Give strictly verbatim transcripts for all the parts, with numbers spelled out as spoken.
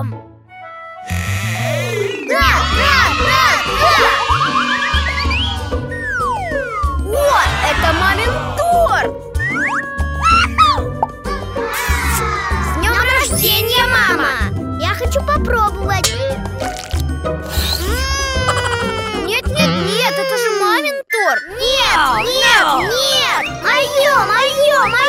идем. Да, да, да, да. О, это мамин торт. С днем рождения, мама. Я хочу попробовать. Нет, нет, нет, это же мамин торт. Нет, нет, нет. Мое, мое, мое.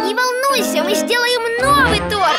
Не волнуйся, мы сделаем новый торт.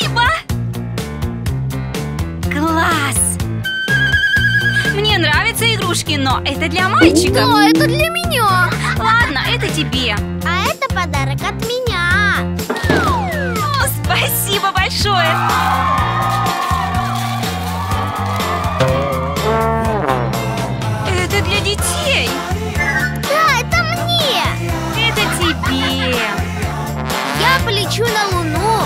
Спасибо! Класс! нравятся игрушки, но это для мальчиков. Но это для меня. Ладно, это тебе. А это подарок от меня. О, спасибо большое. Это для детей. Да, это мне. Это тебе. Я полечу на Луну.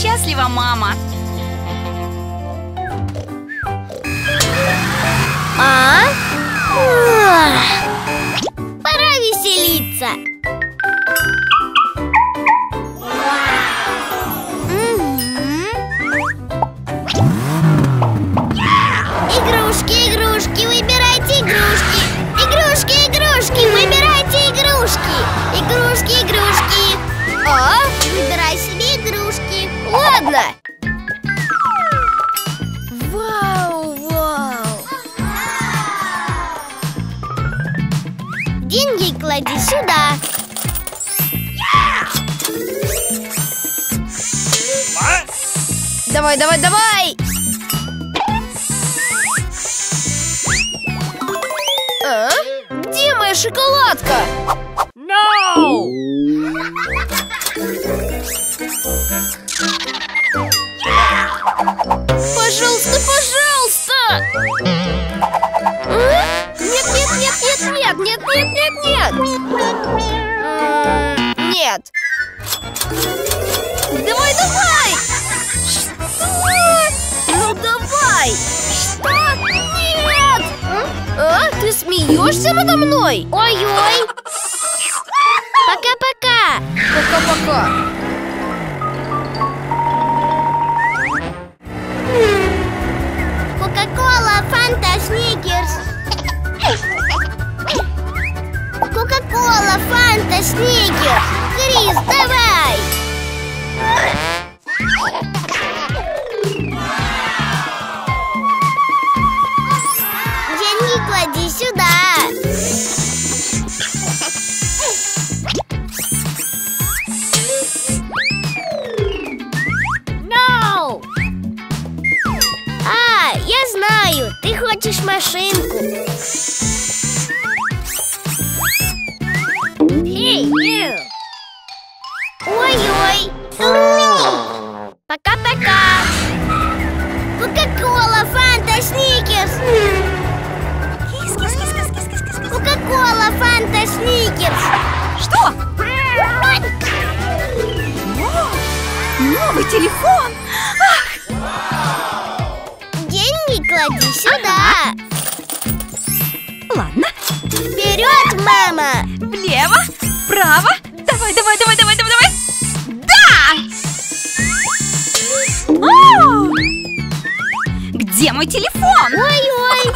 Счастлива, мама. А? Пора веселиться. Игрушки, игрушки, выбирайте игрушки. Игрушки, игрушки, выбирайте игрушки. Игрушки, игрушки. О, выбирай себе игрушки. Ладно! Вау, вау! Деньги клади сюда. Давай, давай, давай! А? Где моя шоколадка? No! Пожалуйста, пожалуйста! Нет, нет, нет, нет, нет, нет, нет, нет, нет! Нет! Давай, давай! Что? Ну давай! Что? Нет! А? Ты смеешься надо мной? Ой-ой! Пока-пока! Пока-пока! Кока-кола, Фанта, Сникерс. Кока-кола, Фанта, Сникерс. Крис, давай. Деньги клади сюда. Ты хочешь машинку? Hey, ой-ой! Пока-пока! Кока-кола, Фанта, Сникерс! Кока-кола, Фанта, Сникерс! Что? Новый телефон! Клади сюда. Ладно. Вперед, мама. Влево, вправо. Давай, давай, давай, давай, давай, давай. Да! О! Где мой телефон? Ой-ой.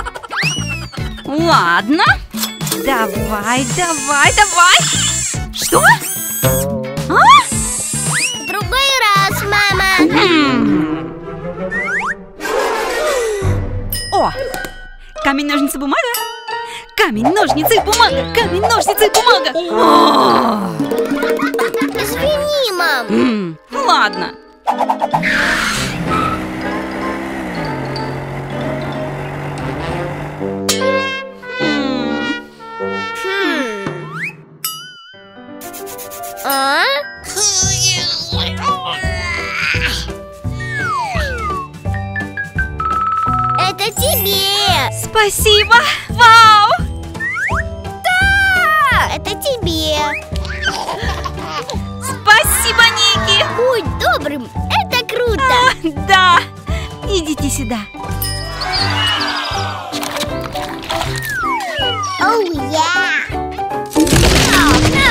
Ладно. Давай, давай, давай. Что? А? В другой раз, мама. О! Камень, ножницы, бумага! Камень, ножницы, бумага! Камень, ножницы, бумага! О! Извини, мам! М-м, ладно! А? Тебе! Спасибо! Вау! Да! Это тебе! Спасибо, Ники! Будь добрым! Это круто! А, да! Идите сюда! Оу, oh, я! Yeah. No, no.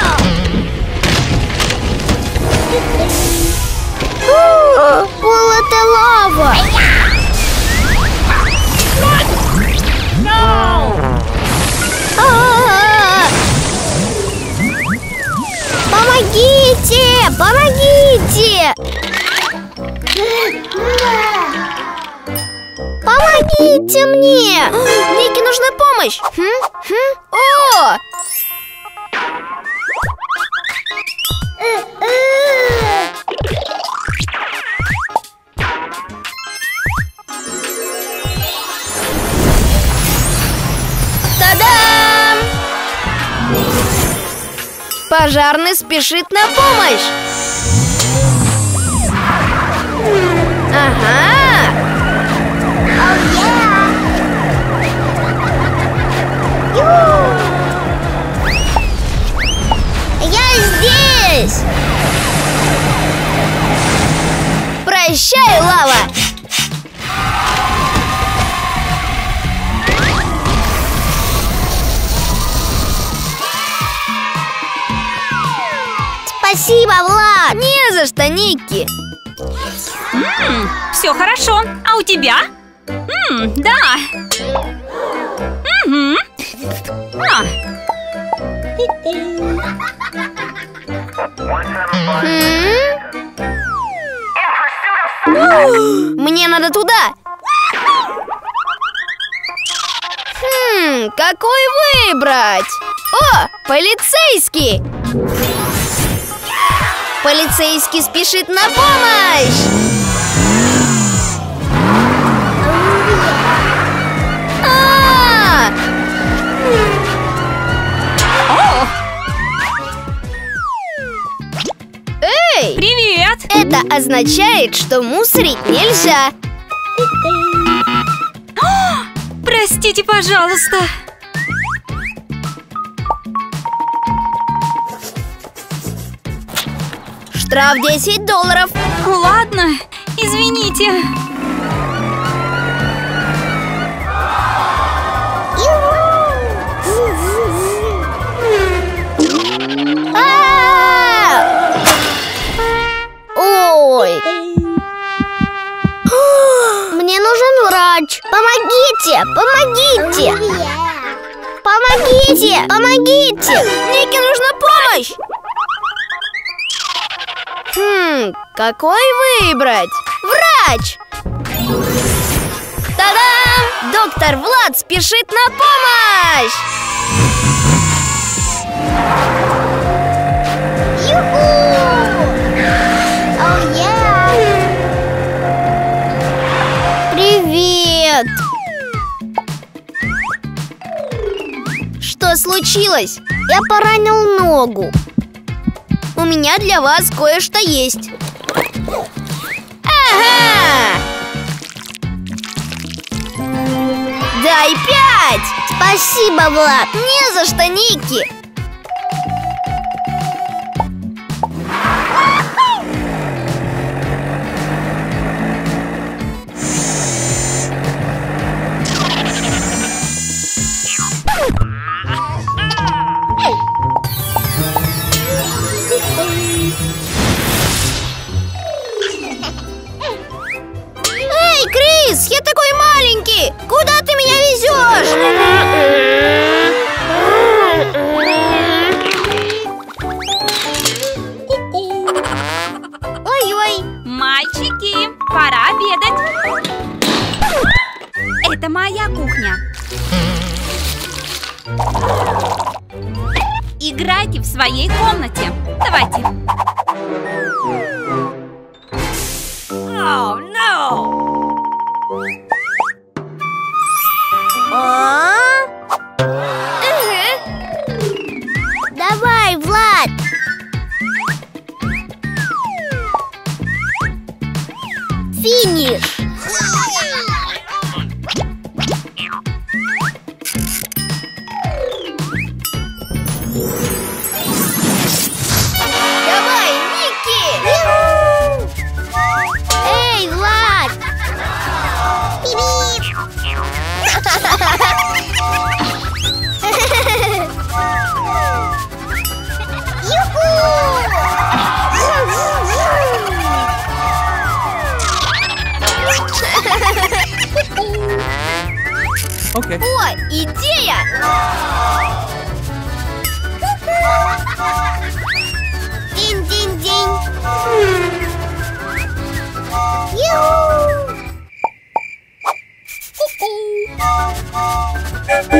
Пол это лава! Помогите! Помогите! Помогите мне! Нике нужна помощь! Хм? Хм? О! Та-дам! Пожарный спешит на помощь! Ага! Прощай, лава! Спасибо, Влад! Не за что, Никки! Ммм, все хорошо. А у тебя? Ммм, да! Угу. А. Мне надо туда. Хм, какой выбрать? О, полицейский! Полицейский спешит на помощь! А-а-а! Эй! Привет! Это означает, что мусорить нельзя. Простите, пожалуйста. Штраф десять долларов. Ладно, извините. Помогите! Помогите! Помогите! Помогите! Нике нужна помощь! Хм, какой выбрать? Врач! Та-дам! Доктор Влад спешит на помощь! Что случилось? Я поранил ногу. У меня для вас кое-что есть. Ага! Дай пять! Спасибо, Влад! Не за что, Никки! Я такой маленький! Куда ты меня везешь? Ой-ой! Мальчики, пора обедать! Это моя кухня! Играйте в своей комнате! Давайте! Oh, no! Давай, Влад. Финиш. Давай, Никки. Эй, Влад. Okay. О, идея! Динь-динь-динь! Ай, Ники!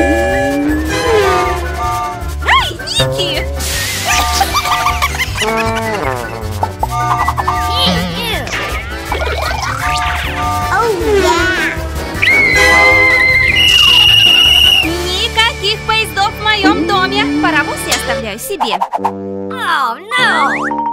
Никаких поездов в моем доме! Паровоз я оставляю себе. Oh, no.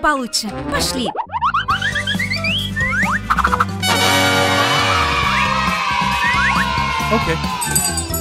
Получше. Пошли. Окей. Okay.